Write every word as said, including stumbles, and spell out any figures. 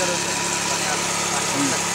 короче. Понятно.